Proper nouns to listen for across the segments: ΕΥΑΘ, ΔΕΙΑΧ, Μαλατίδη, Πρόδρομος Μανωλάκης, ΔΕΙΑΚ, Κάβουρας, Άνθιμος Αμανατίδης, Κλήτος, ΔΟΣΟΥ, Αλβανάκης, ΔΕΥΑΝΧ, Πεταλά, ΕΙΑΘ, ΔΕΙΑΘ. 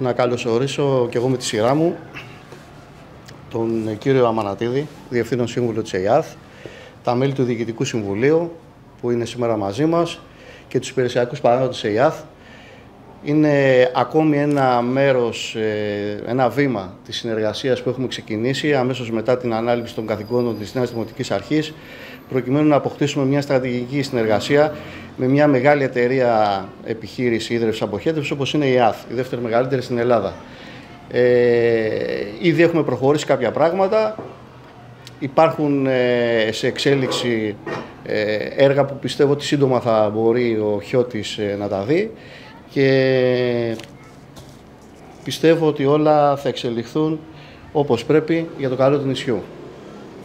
Να καλωσορίσω και εγώ με τη σειρά μου τον κύριο Αμανατίδη, Διευθύνων Σύμβουλο της ΕΙΑΘ, τα μέλη του Διοικητικού Συμβουλίου που είναι σήμερα μαζί μας και τους υπηρεσιακούς παράγοντες της ΕΙΑΘ. Είναι ακόμη ένα μέρος, ένα βήμα της συνεργασίας που έχουμε ξεκινήσει αμέσως μετά την ανάληψη των καθηκόντων της Νέας Δημοτικής Αρχής, προκειμένου να αποκτήσουμε μια στρατηγική συνεργασία με μια μεγάλη εταιρεία επιχείρηση ίδρυυσης-αποχέτευσης όπως είναι η ΕΥΑΘ, η δεύτερη μεγαλύτερη στην Ελλάδα. Ήδη έχουμε προχωρήσει κάποια πράγματα. Υπάρχουν σε εξέλιξη έργα που πιστεύω ότι σύντομα θα μπορεί ο Χιώτης να τα δει και πιστεύω ότι όλα θα εξελιχθούν όπως πρέπει για το καλό του νησιού.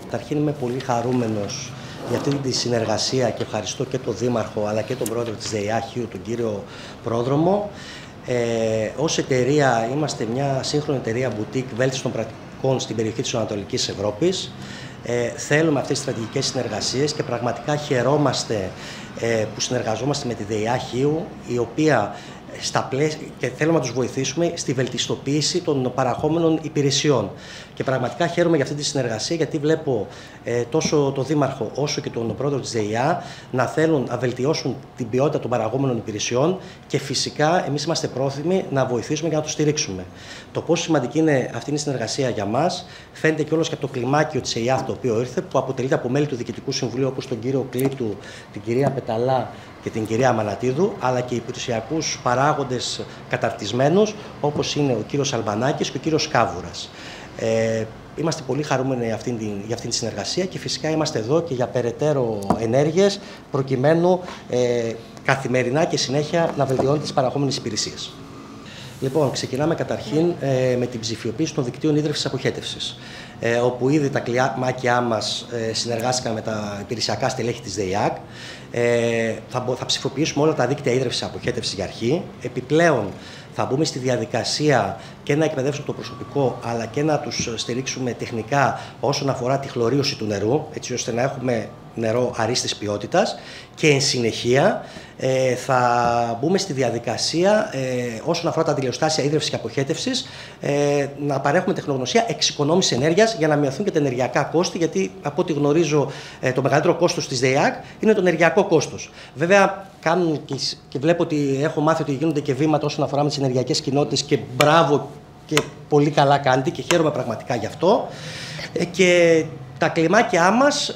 Καταρχήν είμαι πολύ χαρούμενος για αυτή τη συνεργασία και ευχαριστώ και τον Δήμαρχο αλλά και τον πρόεδρο της ΔΕΥΑΝΧ, τον κύριο Πρόδρομο. Ως εταιρεία είμαστε μια σύγχρονη εταιρεία μπουτίκ βέλτιστων πρακτικών στην περιοχή της Ανατολικής Ευρώπης. Θέλουμε αυτές τις στρατηγικές συνεργασίες και πραγματικά χαιρόμαστε που συνεργαζόμαστε με τη ΔΕΥΑΝΧ, η οποία και θέλουμε να τους βοηθήσουμε στη βελτιστοποίηση των παραχόμενων υπηρεσιών. Και πραγματικά χαίρομαι για αυτή τη συνεργασία, γιατί βλέπω τόσο τον Δήμαρχο όσο και τον πρόεδρο της ΔΕΙΑ να θέλουν να βελτιώσουν την ποιότητα των παραγόμενων υπηρεσιών και φυσικά εμείς είμαστε πρόθυμοι να βοηθήσουμε και να τους στηρίξουμε. Το πόσο σημαντική είναι αυτή η συνεργασία για μας φαίνεται κιόλας και από το κλιμάκιο της ΕΥΑΘ, το οποίο ήρθε, που αποτελείται από μέλη του Διοικητικού Συμβουλίου όπως τον κύριο Κλήτου, την κυρία Πεταλά και την κυρία Μαλατίδου, αλλά και υπηρεσιακούς παράγοντες καταρτισμένους όπως είναι ο κύριος Αλβανάκης και ο κύριος Κάβουρας. Είμαστε πολύ χαρούμενοι για αυτήν τη συνεργασία και φυσικά είμαστε εδώ και για περαιτέρω ενέργειες προκειμένου καθημερινά και συνέχεια να βελτιώνει τις παραγόμενες υπηρεσίες. Λοιπόν, ξεκινάμε καταρχήν με την ψηφιοποίηση των δικτύων ίδρυυσης-αποχέτευσης, όπου ήδη τα κλιμάκια μας συνεργάστηκαν με τα υπηρεσιακά στελέχη της ΔΕΙΑΚ. Θα ψηφοποιήσουμε όλα τα δίκτυα ίδρυυσης-αποχέτευσης για αρχή. Επιπλέον, θα μπούμε στη διαδικασία και να εκπαιδεύσουμε το προσωπικό, αλλά και να τους στηρίξουμε τεχνικά όσον αφορά τη χλωρίωση του νερού, έτσι ώστε να έχουμε νερό αρίστης ποιότητας. Και εν συνεχεία θα μπούμε στη διαδικασία όσον αφορά τα τηλεοστάσια ίδρυυσης και αποχέτευσης να παρέχουμε τεχνογνωσία εξοικονόμησης ενέργειας για να μειωθούν και τα ενεργειακά κόστη, γιατί από ό,τι γνωρίζω το μεγαλύτερο κόστος της ΔΕΙΑΚ είναι το ενεργειακό κόστος. Βέβαια, κάνουν και βλέπω ότι έχω μάθει ότι γίνονται και βήματα όσον αφορά με τις ενεργειακές κοινότητες και μπράβο και πολύ καλά κάνετε και χαίρομαι πραγματικά γι' αυτό. Και τα κλιμάκια μας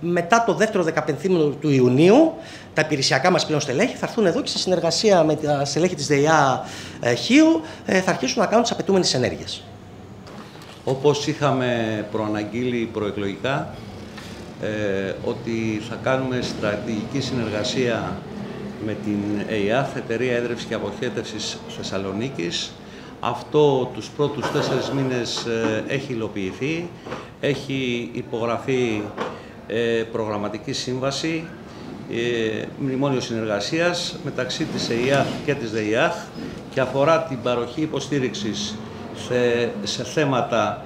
μετά το δεύτερο 15ήμινο του Ιουνίου, τα υπηρεσιακά μας πλέον στελέχη θα έρθουν εδώ και σε συνεργασία με τα στελέχη της ΔΕΙΑΧ θα αρχίσουν να κάνουν τις απαιτούμενες ενέργειες. Όπως είχαμε προαναγγείλει προεκλογικά, ότι θα κάνουμε στρατηγική συνεργασία με την ΕΙΑΘ, Εταιρεία Έδρευσης και Αποχέτευσης Θεσσαλονίκης. Αυτό τους πρώτους 4 μήνες έχει υλοποιηθεί, έχει υπογραφεί προγραμματική σύμβαση, μνημόνιο συνεργασίας μεταξύ της ΕΙΑΘ και της ΔΕΙΑΘ και αφορά την παροχή υποστήριξης σε θέματα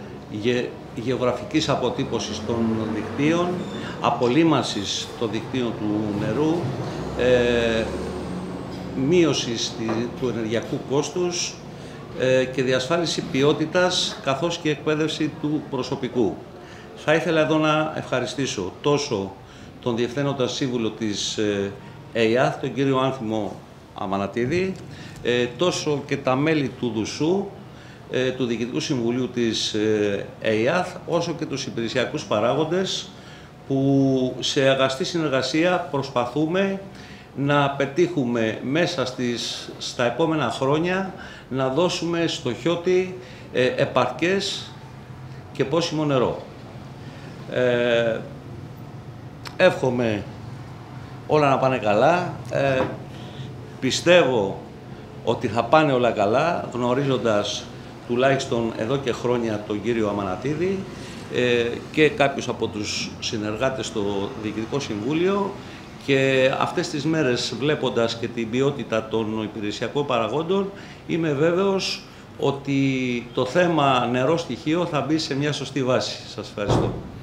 γεωγραφικής αποτύπωσης των δικτύων, απολύμανσης των δικτύων του νερού, μείωσης του ενεργειακού κόστους και διασφάλιση ποιότητας καθώς και εκπαίδευση του προσωπικού. Θα ήθελα εδώ να ευχαριστήσω τόσο τον Διευθύνοντα Σύμβουλο της ΕΙΑΘ, τον κύριο Άνθιμο Αμανατίδη, τόσο και τα μέλη του ΔΟΣΟΥ, του Διοικητικού Συμβουλίου της ΕΙΑΘ, όσο και τους υπηρεσιακούς παράγοντες που σε αγαστή συνεργασία προσπαθούμε να πετύχουμε μέσα στα επόμενα χρόνια να δώσουμε στο Χιώτη επαρκές και πόσιμο νερό. Εύχομαι όλα να πάνε καλά. Πιστεύω ότι θα πάνε όλα καλά, γνωρίζοντας τουλάχιστον εδώ και χρόνια τον κύριο Αμανατίδη και κάποιους από τους συνεργάτες στο Διοικητικό Συμβούλιο και αυτές τις μέρες βλέποντας και την ποιότητα των υπηρεσιακών παραγόντων είμαι βέβαιος ότι το θέμα νερό στοιχείο θα μπει σε μια σωστή βάση. Σας ευχαριστώ.